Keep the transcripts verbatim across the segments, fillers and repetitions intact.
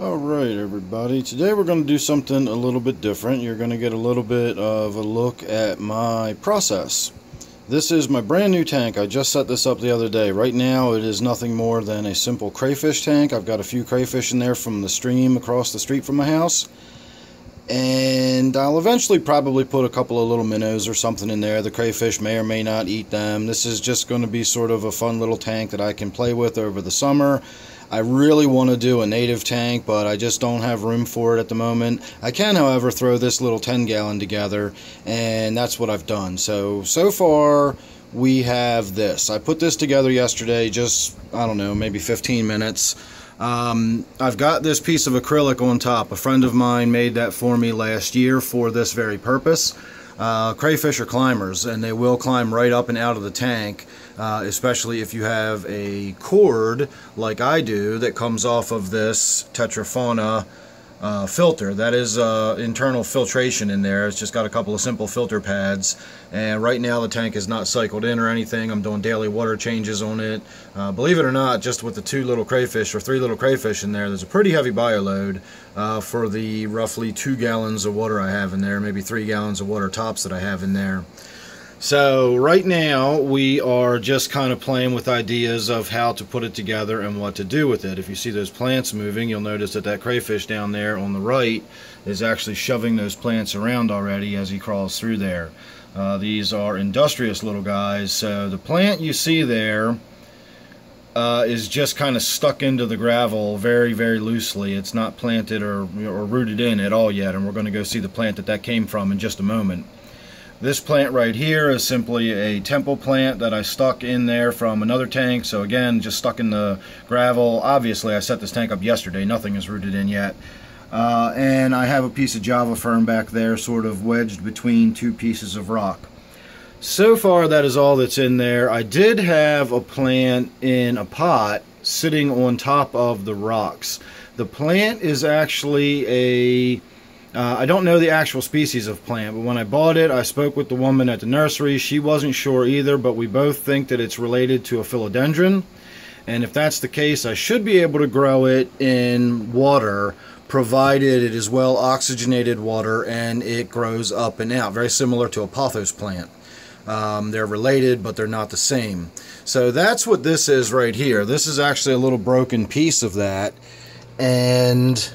Alright everybody, today we're going to do something a little bit different. You're going to get a little bit of a look at my process. This is my brand new tank. I just set this up the other day. Right now it is nothing more than a simple crayfish tank. I've got a few crayfish in there from the stream across the street from my house. And I'll eventually probably put a couple of little minnows or something in there. The crayfish may or may not eat them. This is just going to be sort of a fun little tank that I can play with over the summer. I really want to do a native tank, but I just don't have room for it at the moment. I can, however, throw this little ten gallon together, and that's what I've done. So, so far, we have this. I put this together yesterday, just, I don't know, maybe fifteen minutes. Um, I've got this piece of acrylic on top. A friend of mine made that for me last year for this very purpose. Uh, crayfish are climbers, and they will climb right up and out of the tank, uh, especially if you have a cord like I do that comes off of this tetrafauna uh, filter. That is uh, internal filtration in there. It's just got a couple of simple filter pads, and right now the tank is not cycled in or anything. I'm doing daily water changes on it. Uh, believe it or not, just with the two little crayfish or three little crayfish in there, there's a pretty heavy bio load uh, for the roughly two gallons of water I have in there, maybe three gallons of water tops that I have in there. So right now we are just kind of playing with ideas of how to put it together and what to do with it. If you see those plants moving, you'll notice that that crayfish down there on the right is actually shoving those plants around already as he crawls through there. Uh, these are industrious little guys, so the plant you see there uh, is just kind of stuck into the gravel very, very loosely. It's not planted or, or rooted in at all yet, and we're going to go see the plant that that came from in just a moment. This plant right here is simply a temple plant that I stuck in there from another tank. So again, just stuck in the gravel. Obviously, I set this tank up yesterday. Nothing is rooted in yet. Uh, and I have a piece of Java fern back there sort of wedged between two pieces of rock. So far, that is all that's in there. I did have a plant in a pot sitting on top of the rocks. The plant is actually a... Uh, I don't know the actual species of plant, but when I bought it, I spoke with the woman at the nursery. She wasn't sure either, but we both think that it's related to a philodendron. And if that's the case, I should be able to grow it in water, provided it is well oxygenated water and it grows up and out. Very similar to a pothos plant. Um, they're related, but they're not the same. So that's what this is right here. This is actually a little broken piece of that. And...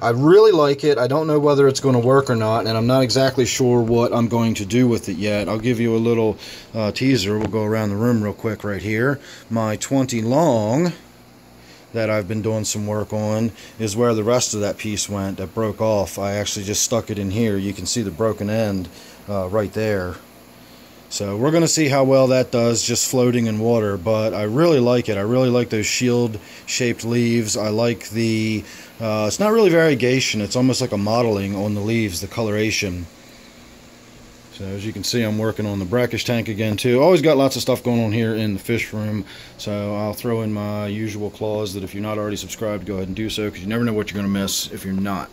I really like it. I don't know whether it's going to work or not, and I'm not exactly sure what I'm going to do with it yet. I'll give you a little uh, teaser. We'll go around the room real quick right here. My twenty long that I've been doing some work on is where the rest of that piece went that broke off. I actually just stuck it in here. You can see the broken end uh, right there. So we're going to see how well that does just floating in water, but I really like it. I really like those shield-shaped leaves. I like the... Uh, it's not really variegation. It's almost like a modeling on the leaves, the coloration. So as you can see, I'm working on the brackish tank again, too. Always got lots of stuff going on here in the fish room, so I'll throw in my usual clause that if you're not already subscribed, go ahead and do so, because you never know what you're going to miss if you're not.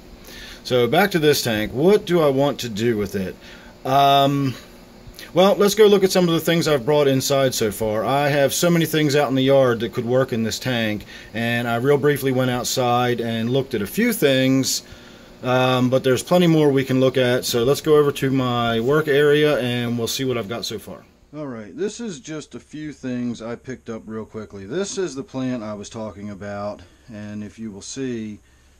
So back to this tank. What do I want to do with it? Um... Well, let's go look at some of the things I've brought inside so far. I have so many things out in the yard that could work in this tank, and I real briefly went outside and looked at a few things, um, but there's plenty more we can look at, so let's go over to my work area and we'll see what I've got so far. Alright, this is just a few things I picked up real quickly. This is the plant I was talking about, and if you will see,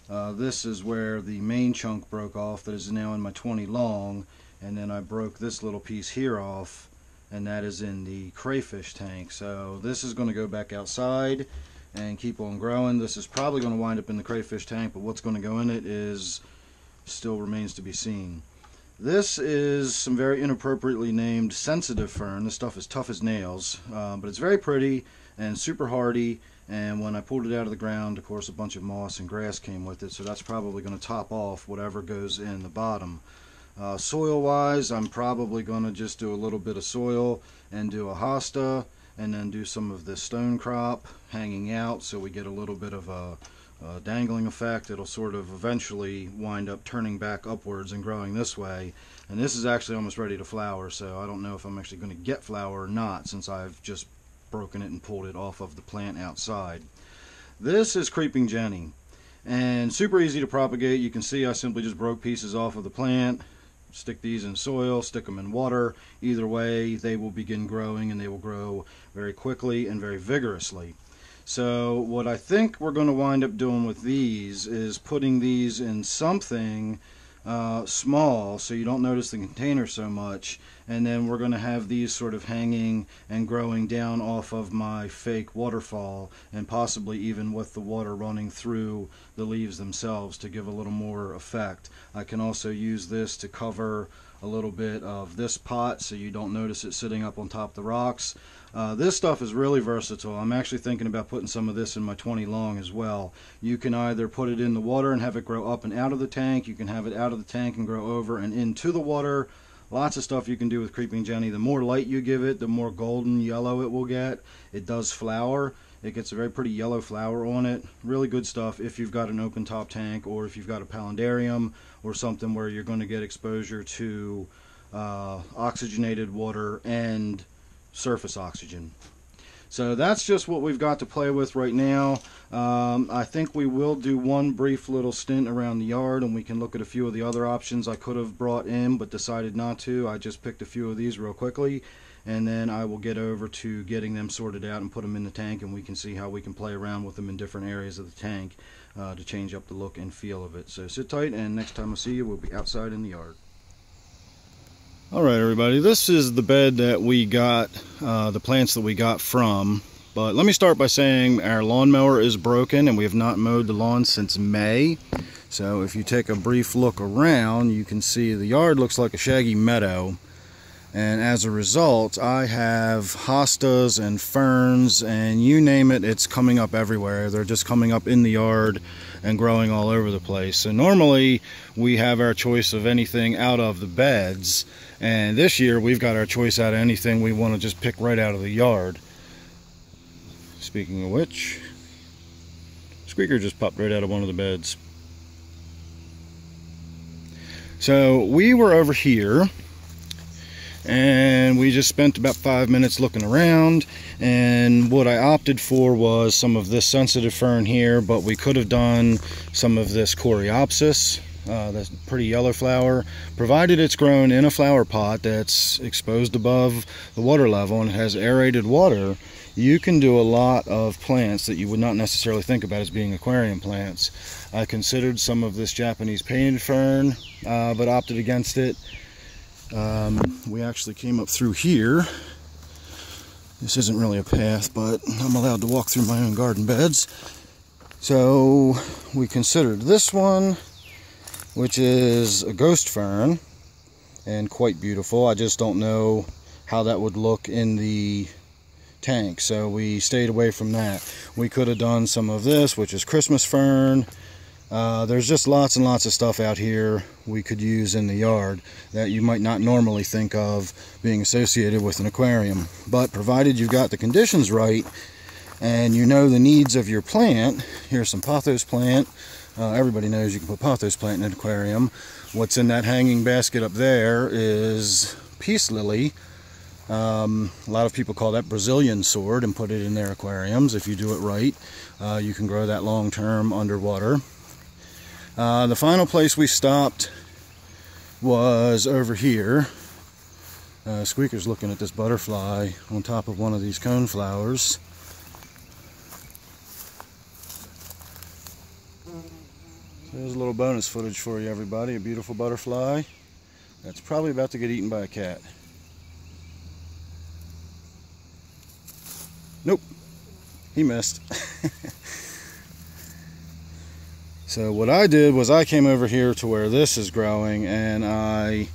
uh, this is where the main chunk broke off that is now in my twenty long. And then I broke this little piece here off, and that is in the crayfish tank. So this is going to go back outside and keep on growing. This is probably going to wind up in the crayfish tank, but what's going to go in it is still remains to be seen. This is some very inappropriately named sensitive fern. This stuff is tough as nails, uh, but it's very pretty and super hardy. And when I pulled it out of the ground, of course, a bunch of moss and grass came with it, so that's probably going to top off whatever goes in the bottom. Uh, soil wise, I'm probably going to just do a little bit of soil and do a hosta and then do some of this stonecrop hanging out so we get a little bit of a, a dangling effect. It'll sort of eventually wind up turning back upwards and growing this way. And this is actually almost ready to flower, so I don't know if I'm actually going to get flower or not since I've just broken it and pulled it off of the plant outside. This is Creeping Jenny. and super easy to propagate. You can see I simply just broke pieces off of the plant, stick these in soil, stick them in water. Either way, they will begin growing, and they will grow very quickly and very vigorously. So what I think we're going to wind up doing with these is putting these in something uh, small so you don't notice the container so much, and then we're going to have these sort of hanging and growing down off of my fake waterfall, and possibly even with the water running through the leaves themselves to give a little more effect. I can also use this to cover a little bit of this pot so you don't notice it sitting up on top of the rocks. Uh, this stuff is really versatile. I'm actually thinking about putting some of this in my twenty long as well. You can either put it in the water and have it grow up and out of the tank. You can have it out of the tank and grow over and into the water. Lots of stuff you can do with Creeping Jenny. The more light you give it, the more golden yellow it will get. It does flower. It gets a very pretty yellow flower on it. Really good stuff if you've got an open top tank, or if you've got a paludarium or something where you're going to get exposure to uh, oxygenated water and surface oxygen. So that's just what we've got to play with right now. Um, I think we will do one brief little stint around the yard, and we can look at a few of the other options I could have brought in but decided not to. I just picked a few of these real quickly, and then I will get over to getting them sorted out and put them in the tank, and we can see how we can play around with them in different areas of the tank uh, to change up the look and feel of it. So sit tight, and next time I see you, we'll be outside in the yard. Alright everybody, this is the bed that we got, uh, the plants that we got from, but let me start by saying our lawnmower is broken and we have not mowed the lawn since May. So if you take a brief look around, you can see the yard looks like a shaggy meadow, and as a result I have hostas and ferns and you name it, it's coming up everywhere. They're just coming up in the yard and growing all over the place. So normally we have our choice of anything out of the beds, and this year we've got our choice out of anything we want to just pick right out of the yard. Speaking of which, Squeaker just popped right out of one of the beds. So we were over here and we just spent about five minutes looking around, and what I opted for was some of this sensitive fern here, but we could have done some of this coreopsis, uh, that's pretty yellow flower, provided it's grown in a flower pot that's exposed above the water level and has aerated water. You can do a lot of plants that you would not necessarily think about as being aquarium plants. I considered some of this Japanese painted fern, uh, but opted against it. Um, we actually came up through here. This isn't really a path, but I'm allowed to walk through my own garden beds. So we considered this one, which is a ghost fern and quite beautiful. I just don't know how that would look in the tank, so we stayed away from that. We could have done some of this, which is Christmas fern. Uh, there's just lots and lots of stuff out here we could use in the yard that you might not normally think of being associated with an aquarium, but provided you've got the conditions right and you know the needs of your plant. Here's some pothos plant. Uh, everybody knows you can put pothos plant in an aquarium. What's in that hanging basket up there is peace lily. Um, a lot of people call that Brazilian sword and put it in their aquariums. If you do it right, uh, you can grow that long term underwater. Uh, the final place we stopped was over here. Uh, Squeaker's looking at this butterfly on top of one of these cone flowers. So there's a little bonus footage for you everybody. A beautiful butterfly that's probably about to get eaten by a cat. Nope, he missed. So what I did was I came over here to where this is growing, and I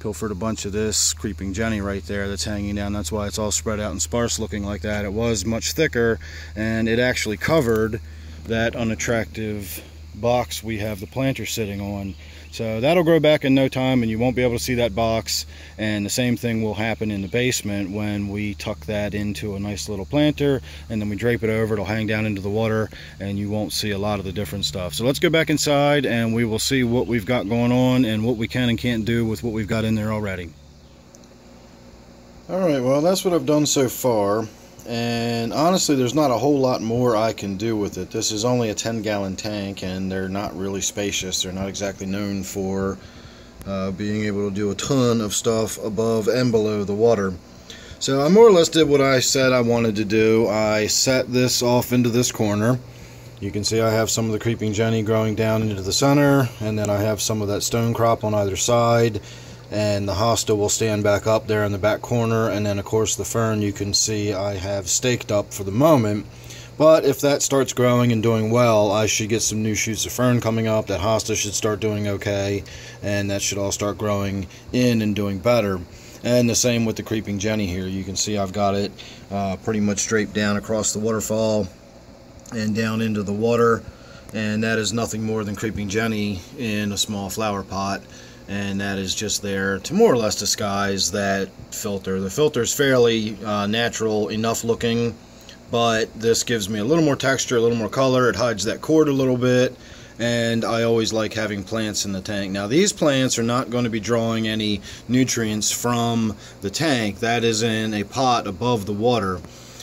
pilfered a bunch of this Creeping Jenny right there that's hanging down. That's why it's all spread out and sparse looking like that. It was much thicker, and it actually covered that unattractive box we have the planter sitting on. So that'll grow back in no time, and you won't be able to see that box, and the same thing will happen in the basement when we tuck that into a nice little planter and then we drape it over. It'll hang down into the water and you won't see a lot of the different stuff. So let's go back inside and we will see what we've got going on and what we can and can't do with what we've got in there already. All right, well that's what I've done so far. and honestly there's not a whole lot more I can do with it. This is only a ten gallon tank and they're not really spacious. They're not exactly known for uh, being able to do a ton of stuff above and below the water. So I more or less did what I said I wanted to do. I set this off into this corner. You can see I have some of the creeping jenny growing down into the center, and then I have some of that stone crop on either side, and the hosta will stand back up there in the back corner, and then of course the fern you can see I have staked up for the moment. But if that starts growing and doing well, I should get some new shoots of fern coming up. That hosta should start doing okay, and that should all start growing in and doing better. And the same with the creeping jenny here. You can see I've got it uh, pretty much straight down across the waterfall and down into the water, and that is nothing more than creeping jenny in a small flower pot, and that is just there to more or less disguise that filter. The filter is fairly uh, natural enough looking, but this gives me a little more texture, a little more color. It hides that cord a little bit, and I always like having plants in the tank. Now these plants are not going to be drawing any nutrients from the tank. That is in a pot above the water.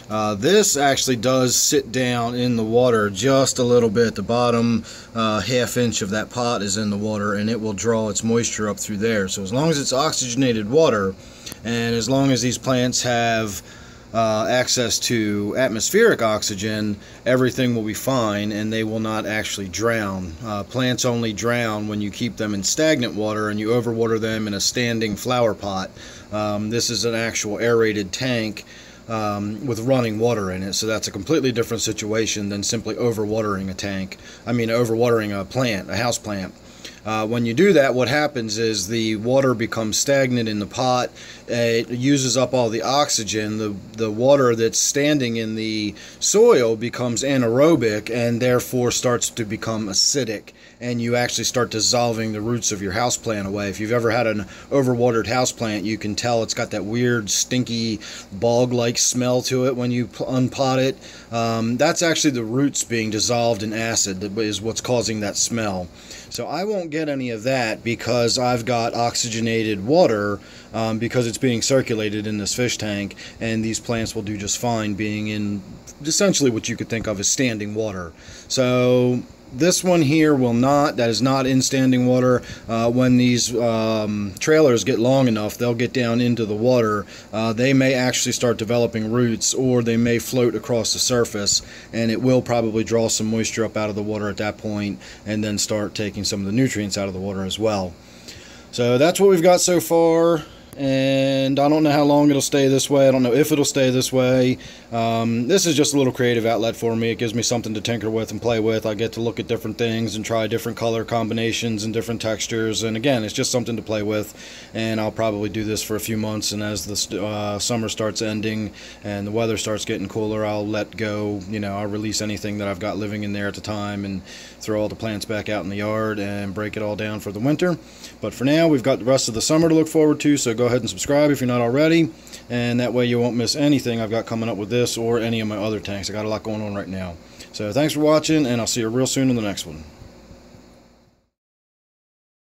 Uh, this actually does sit down in the water just a little bit. The bottom uh, half inch of that pot is in the water, and it will draw its moisture up through there. So as long as it's oxygenated water, and as long as these plants have uh, access to atmospheric oxygen, everything will be fine and they will not actually drown. Uh, plants only drown when you keep them in stagnant water and you overwater them in a standing flower pot. Um, this is an actual aerated tank Um, with running water in it, so that's a completely different situation than simply overwatering a tank. I mean, overwatering a plant, a house plant. Uh, when you do that, what happens is the water becomes stagnant in the pot. It uses up all the oxygen. The, the water that's standing in the soil becomes anaerobic and therefore starts to become acidic, and you actually start dissolving the roots of your houseplant away. If you've ever had an overwatered houseplant, you can tell it's got that weird, stinky, bog-like smell to it when you unpot it. Um, that's actually the roots being dissolved in acid that is what's causing that smell. So I won't get any of that because I've got oxygenated water um, because it's being circulated in this fish tank, and these plants will do just fine being in essentially what you could think of as standing water. So this one here will not. That is not in standing water. Uh, when these um, trailers get long enough, they'll get down into the water. Uh, they may actually start developing roots, or they may float across the surface, and it will probably draw some moisture up out of the water at that point and then start taking some of the nutrients out of the water as well. So that's what we've got so far, and I don't know how long it'll stay this way. I don't know if it'll stay this way. Um, this is just a little creative outlet for me. It gives me something to tinker with and play with. I get to look at different things and try different color combinations and different textures, and again, it's just something to play with, and I'll probably do this for a few months, and as the uh, summer starts ending and the weather starts getting cooler, I'll let go. You know, I'll release anything that I've got living in there at the time and throw all the plants back out in the yard and break it all down for the winter. But for now, we've got the rest of the summer to look forward to, so go Go ahead and subscribe if you're not already, and that way you won't miss anything I've got coming up with this or any of my other tanks. I got a lot going on right now. So thanks for watching, and I'll see you real soon in the next one.